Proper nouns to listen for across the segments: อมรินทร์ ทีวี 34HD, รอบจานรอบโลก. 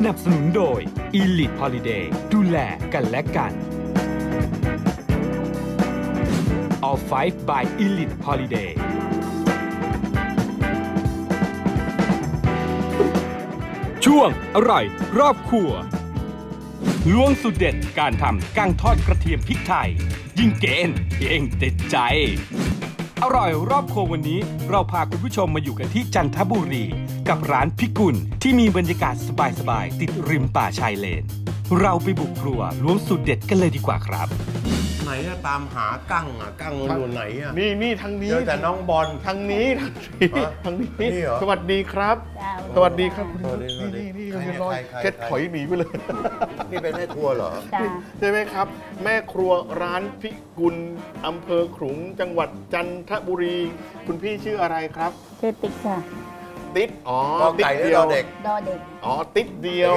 สนับสนุนโดย Elite Holiday ดูแลกันและกัน All 5 by Elite Holiday ช่วงอร่อยรอบครัวล้วงสูตรเด็ดการทำกั้งทอดกระเทียมพริกไทยยิ่งเกณฑ์เองติดใจอร่อยรอบครัววันนี้เราพาคุณผู้ชมมาอยู่กันที่จันทบุรีกับร้านพิกุลที่มีบรรยากาศสบายๆติดริมป่าชายเลนเราไปบุกครัวล้วงสูตรเด็ดกันเลยดีกว่าครับไหนอะตามหากั้งอะกั้งอยู่ไหนอะนี่ทางนี้เจอแต่น้องบอลทางนี้ทางนี้สวัสดีครับสวัสดีครับนี่ร้อยเก็ตถอยหมีไปเลยนี่เป็นแม่ครัวเหรอใช่ไหมครับแม่ครัวร้านพิกุลอำเภอขลุงจังหวัดจันทบุรีคุณพี่ชื่ออะไรครับชื่อติ๊กค่ะติ๊กอ๋อติ๊กเดียวดอเด็กอ๋อติ๊กเดียว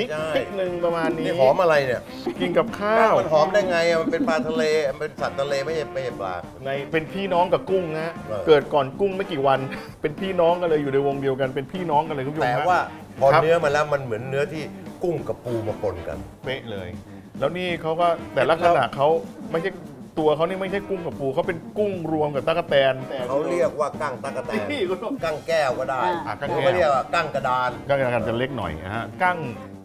ติ๊กหนึ่งประมาณนี้นี่หอมอะไรเนี่ยกินกับข้าวมันหอมได้ไงมันเป็นปลาทะเลมันเป็นสัตว์ทะเลไม่ใช่ปลาในเป็นพี่น้องกับกุ้งนะเกิดก่อนกุ้งไม่กี่วันเป็นพี่น้องกันเลยอยู่ในวงเดียวกันเป็นพี่น้องกันเลยคุณผู้ชมแต่ว่าพอเนื้อมาแล้วมันเหมือนเนื้อที่กุ้งกับปูมาปนกันเป๊ะเลยแล้วนี่เขาก็แต่ลักษณะเขาไม่ใช่ตัวเขานี่ไม่ใช่กุ้งกับปูเขาเป็นกุ้งรวมกับตะกั่วแตนเขาเรียกว่ากั้งตะกั่วแตนกั้งแก้วก็ได้เขาเรียกว่ากั้งกระดานกั้งกระดานจะเล็กหน่อยฮะกั้ง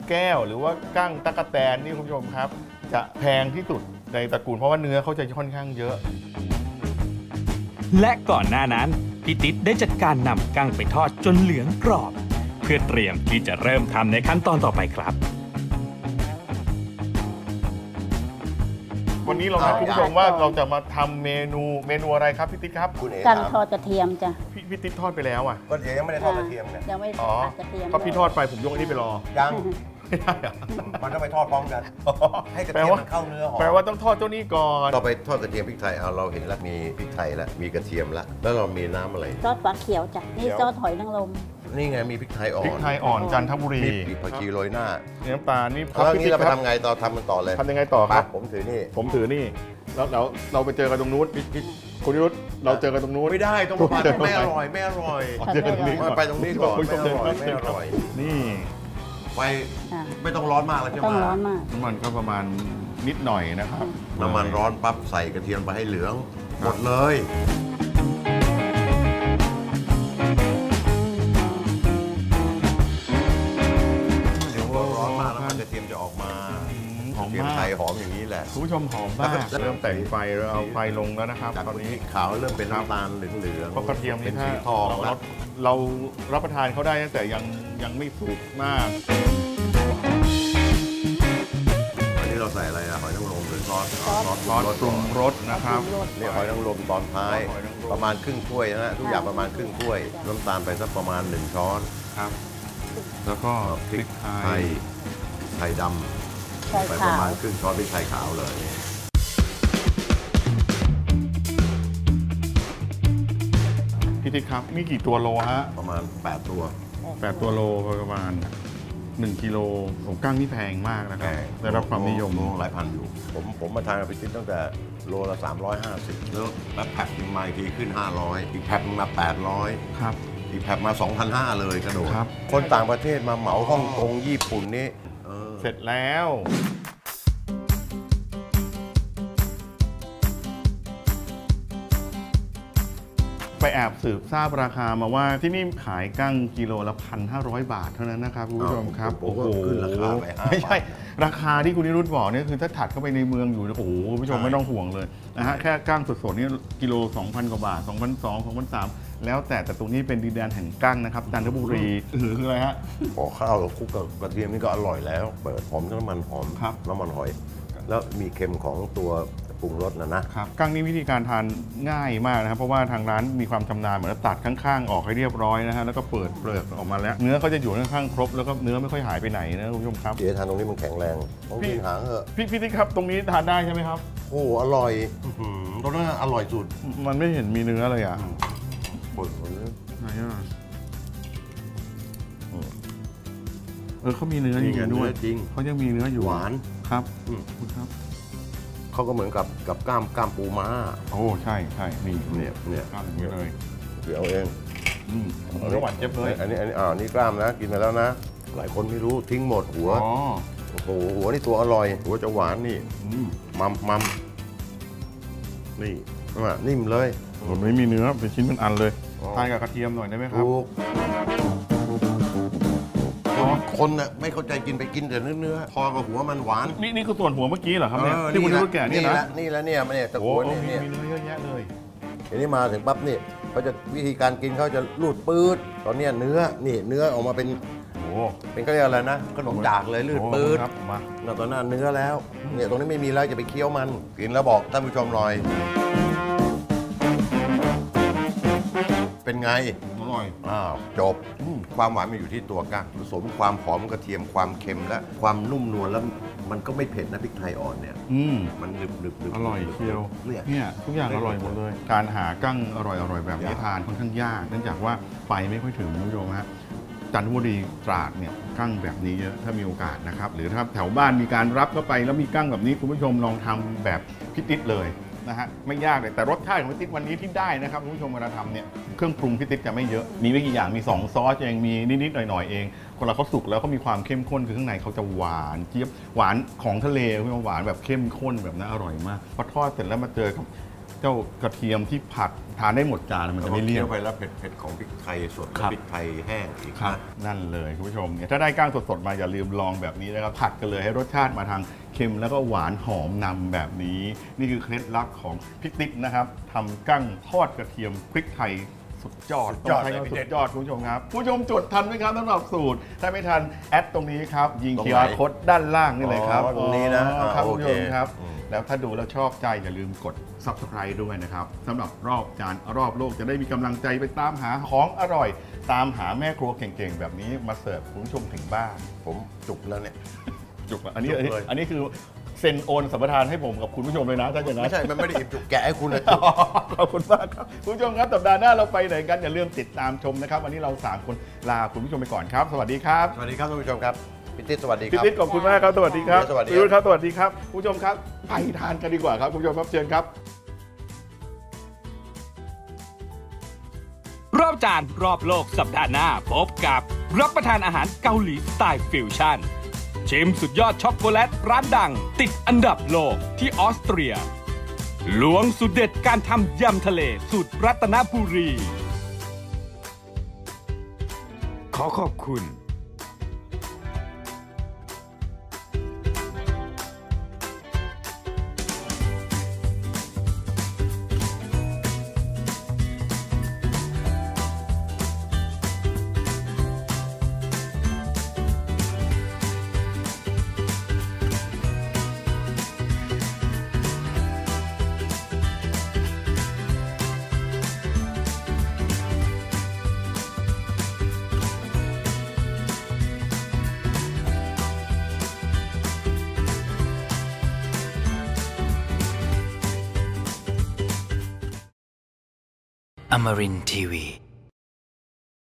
แก้วหรือว่ากั้งตะกั่วแตนนี่คุณผู้ชมครับจะแพงที่สุดในตระกูลเพราะว่าเนื้อเขาจะค่อนข้างเยอะและก่อนหน้านั้นพี่ติ๊ดได้จัดการนำกั้งไปทอดจนเหลืองกรอบเพื่อเตรียมที่จะเริ่มทำในขั้นตอนต่อไปครับวันนี้เรามาคุณผู้ชมว่าเราจะมาทำเมนูอะไรครับพี่ติ๊ดครับกั้งทอดกระเทียมจ้ะพี่ติ๊ดทอดไปแล้วอ่ะก็ยังไม่ได้ทอดกระเทียมเนี่ยยังไม่ทอดกระเทียมก็พี่ทอดไปผมยกอันนี้ไปรอยังไม่ได้อ่ะมันต้องไปทอดพร้อมกันให้กระเทียมมันเข้าเนื้อหอมแปลว่าต้องทอดเจ้านี้ก่อนเราไปทอดกระเทียมพริกไทยเอาเราเห็นแล้วมีพริกไทยแล้วมีกระเทียมแล้วแล้วเรามีน้ำอะไรซอสฝาเขียวจ้ะนี่ซอสหอยนางรมนี่ไงมีพริกไทยอ่อนจันทบุรีมีผักชีโรยหน้าเนื้อปลานี่แล้วนี่เราไปทำไงต่อทำมันต่อเลยทำยังไงต่อครับผมถือนี่แล้วเราไปเจอกันตรงนู้นคุณนิรุตเราเจอกันตรงนู้นไม่ได้ต้องไปไม่อร่อยไปตรงนี้ก่อนไม่อร่อยนี่ไฟไม่ต้องร้อนมากแล้วใช่ไหมน้ำมันก็ประมาณนิดหน่อยนะครับน้ำมันร้อนปั๊บใส่กระเทียมไปให้เหลืองหมดเลยไทยหอมอย่างนี้แหละคุณผู้ชมหอมมากเริ่มแต่งไฟเราเอาไฟลงแล้วนะครับตอนนี้ขาวเริ่มเป็นน้ำตาลเหลืองเพราะกระเทียมเป็นสีทองเรารับประทานเขาได้แต่ยังไม่สุกมากอันนี้เราใส่อะไรนะหอยนางรมหรือซอสปรุงรสนะครับนี่หอยนางรมตอนท้ายประมาณครึ่งถ้วยนะทุกอย่างประมาณครึ่งถ้วยน้ำตาลไปสักประมาณ1ช้อนครับแล้วก็พริกไทยดำไปประมาณครึ่งช้อนพริกไทยขาวเลยพี่ติ๊กครับมีกี่ตัวโลฮะประมาณ8ตัวโลประมาณ1กิโลของกั้งนี่แพงมากนะครับได้รับความนิยมหลายพันอยู่ผมมาทานกับพี่ติ๊กตั้งแต่โลละ350แล้วแพ็คมาอีกทีขึ้น500อีกแพ็คมา800ครับอีกแพ็คมา 2,500 เลยกระโดดคนต่างประเทศมาเหมาฮ่องกงญี่ปุ่นนี่เสร็จแล้วไปแอบสืบทราบราคามาว่าที่นี่ขายกั้งกิโลละ 1,500 บาทเท่านั้นนะครับคุณผู้ชมครับโอ้โหไม่ใช่ราคาที่คุณนิรุตบอกเนี่ยคือถ้าถัดเข้าไปในเมืองอยู่โอ้โหคุณผู้ชมไม่ต้องห่วงเลยนะฮะแค่กั้งสดๆนี่กิโล 2,000 กว่าบาท 2,200 2,300 แล้วแต่ตรงนี้เป็นดินแดนแห่งกั้งนะครับจันทบุรีหรืออะไรฮะขอข้าวกับคลุกกับกระเทียมนี่ก็อร่อยแล้วเปิดหอมน้ำมันหอมน้ำมันหอยแล้วมีเค็มของตัวปรุงรสนะนะครับกั้งนี้วิธีการทานง่ายมากนะครับเพราะว่าทางร้านมีความชำนาญเหมือนตัดข้างๆออกให้เรียบร้อยนะฮะแล้วก็เปิดเปลือกออกมาแล้วเนื้อเขาจะอยู่ข้างๆครบแล้วก็เนื้อไม่ค่อยหายไปไหนนะคุณผู้ชมครับเดี๋ยวทานตรงนี้มันแข็งแรงพี่หางเหอะพี่ติ๊กครับตรงนี้ทานได้ใช่ไหมครับโอ้อร่อยตรงนั้นอร่อยสุดมันไม่เห็นมีเนื้อเลยอ่ะปวดหัวไหนอ่ะเขามีเนื้อจริงด้วยจริงเขายังมีเนื้ออยู่หวานครับคุณครับเขาก็เหมือนกับกล้ามปูม้าโอ้ใช่นี่เนี่ยกล้ามอย่างนี้เลยเดี๋ยวเองอร่อยหวานเจี๊ยบเลยอันนี้กล้ามนะกินไปแล้วนะ หลายคนไม่รู้ทิ้งหมดหัวโอ้โหหัวนี่ตัวอร่อยหัวจะหวานนี่มัมนี่นิ่มเลยมันไม่มีเนื้อเป็นชิ้นเป็นอันเลยทานกับกระเทียมหน่อยได้ไหมครับคนน่ะไม่เข้าใจกินไปกินแต่เนื้อพอกับหัวมันหวานนี่คือส่วนหัวเมื่อกี้เหรอครับเนี่ยที่คุณรู้แก่นี่นะนี่แล้วเนี่ยมันเนี่ยตะโกนเนี่ยมีเนื้อเยอะแยะเลยทีนี้มาถึงปั๊บนี่เขาจะวิธีการกินเขาจะรูดปื๊ดตอนนี้เนื้อออกมาเป็นเขาเรียกอะไรนะขนมดากเลยรูดปื๊ดมาตอนนั้นเนื้อแล้วเนี่ยตรงนี้ไม่มีแล้วจะไปเคี้ยวมันกินแล้วบอกท่านผู้ชมหน่อยเป็นไงอร่อยจบความหวานมันอยู่ที่ตัวกั้งผสมความหอมกระเทียมความเค็มและความนุ่มนวลแล้วมันก็ไม่เผ็ดนะพริกไทยอ่อนเนี่ยมันหนึบอร่อยเชียวเนี่ยทุกอย่างอร่อยหมดเลยการหากั้งอร่อยแบบนี้ทานค่อนข้างยากเนื่องจากว่าไปไม่ค่อยถึงคุณผู้ชมฮะจันทบุรีตราดเนี่ยกั้งแบบนี้เยอะถ้ามีโอกาสนะครับหรือถ้าแถวบ้านมีการรับเข้าไปแล้วมีกั้งแบบนี้คุณผู้ชมลองทำแบบพิติดเลยนะฮะไม่ยากเลยแต่รสชาติของพิติดวันนี้ที่ได้นะครับคุณผู้ชมเวลาทำเนี่ยเครื่องปรุงพิติดจะไม่เยอะมีไม่กี่อย่างมี2ซอสเองมีนิดๆหน่อยๆเองคนเราเขาสุกแล้วเขามีความเข้มข้นคือข้างในเขาจะหวานเจี๊ยบหวานของทะเลคุณผู้ชมหวานแบบเข้มข้นแบบน่าอร่อยมากพอทอดเสร็จแล้วมาเจอกับเจ้ากระเทียมที่ผัดทานได้หมดจานมันจะไม่เลี่ยนไปแล้วเผ็ดๆของพริกไทยสดพริกไทยแห้งอีกครับนั่นเลยคุณผู้ชมเนี่ยถ้าได้ก้างสดๆมาอย่าลืมลองแบบนี้นะครับผัดกันเลยให้รสชาติมาทางเค็มแล้วก็หวานหอมนำแบบนี้นี่คือเคล็ดลับของพิติดนะครับทำกั้งทอดกระเทียมพริกไทยสุดยอดสุดยอดคุณผู้ชมครับผู้ชมจดทันไหมครับสำหรับสูตรถ้าไม่ทันแอดตรงนี้ครับยิงQR Codeด้านล่างนี่เลยครับตรงนี้นะครับคุณผู้ชมครับแล้วถ้าดูแล้วชอบใจอย่าลืมกด Subscribe ด้วยนะครับสำหรับรอบจานรอบโลกจะได้มีกำลังใจไปตามหาของอร่อยตามหาแม่ครัวเก่งๆแบบนี้มาเสิร์ฟคุณผู้ชมถึงบ้านผมจุกแล้วเนี่ยจุกอันนี้คือเซ็นโอนสัมปทานให้ผมกับคุณผู้ชมเลยนะถ้าอย่างนั้นไม่ใช่มันไม่ได้อิ่มจุกแกะให้คุณเลยขอบคุณมากครับคุณผู้ชมครับสัปดาห์หน้าเราไปไหนกันอย่าลืมติดตามชมนะครับวันนี้เรา3คนลาคุณผู้ชมไปก่อนครับสวัสดีครับสวัสดีครับท่านผู้ชมครับพี่ติ๊ดสวัสดีครับพี่ติ๊ดขอบคุณมากครับสวัสดีครับพี่รุ่นครับสวัสดีครับคุณผู้ชมครับไปทานกันดีกว่าครับคุณผู้ชมครับเชิญครับรอบจานรอบโลกสัปดาห์หน้าพบกับรับประทานอาหารเกาหลีสไตล์ฟิวชั่นชิมสุดยอดช็อกโกแลตร้านดังติดอันดับโลกที่ออสเตรียล้วงสูตรเด็ดการทำยำทะเลสูตรรัตนบุรีขอขอบคุณอมรินทร์ทีวี